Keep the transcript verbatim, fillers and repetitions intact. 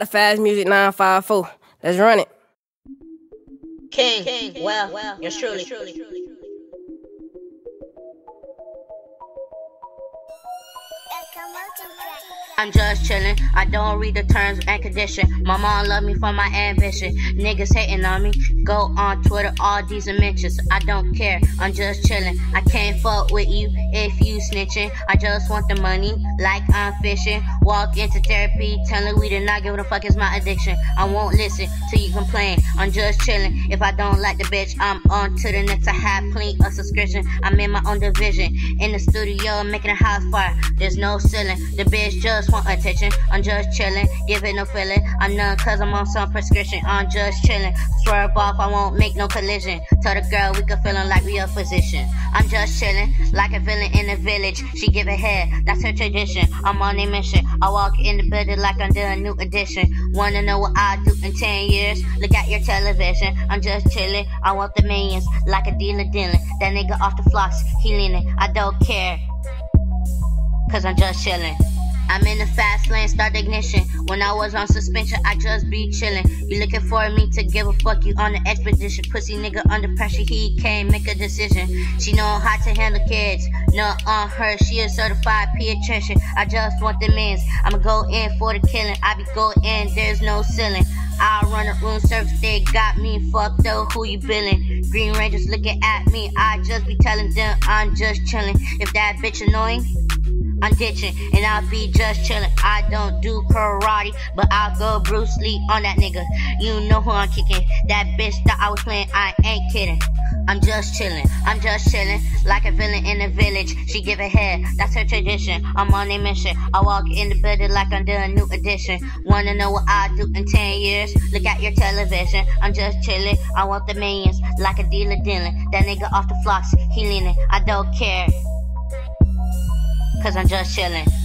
The Fast Music nine five four. Let's run it. King, King Wel, well, you're truly. I'm just chillin', I don't read the terms and condition. My mom love me for my ambition. Niggas hating on me, go on Twitter, all these mentions. I don't care, I'm just chillin'. I can't fuck with you if you snitchin'. I just want the money, like I'm fishing. Walk into therapy, telling we did not give a fuck, it's my addiction. I won't listen till you complain, I'm just chillin'. If I don't like the bitch, I'm on to the next. I have plenty of subscription, I'm in my own division. In the studio, making a house fire, there's no ceiling. The bitch just want attention, I'm just chillin', give it no feeling. I'm numb cause I'm on some prescription, I'm just chillin'. Swerve off, I won't make no collision. Tell the girl we can feelin' like we a physician. I'm just chillin', like a villain in the village. She give a head, that's her tradition. I'm on a mission, I walk in the building like I'm doing a new edition. Wanna know what I do in ten years? Look at your television, I'm just chillin'. I want the millions, like a dealer dealing. That nigga off the flocks, he leanin'. I don't care, cause I'm just chillin'. I'm in the fast lane, start the ignition. When I was on suspension, I just be chillin'. You looking for me to give a fuck, you on the expedition. Pussy nigga under pressure, he can't make a decision. She know how to handle kids, not on her. She a certified pediatrician. I just want the mins, I'ma go in for the killing. I be going in, there's no ceiling. I run a room service, they got me fucked up, who you billin'? Green Rangers looking at me, I just be telling them I'm just chillin'. If that bitch annoying, I'm ditching, and I'll be just chillin'. I don't do karate, but I'll go Bruce Lee on that nigga. You know who I'm kicking. That bitch thought I was playing, I ain't kidding. I'm just chillin', I'm just chillin'. Like a villain in the village, she give a head, that's her tradition. I'm on a mission, I walk in the building like I'm doing a new edition. Wanna know what I do in ten years? Look at your television, I'm just chillin'. I want the millions, like a dealer dealing. That nigga off the flocks, he leanin'. I don't care, cause I'm just chillin'.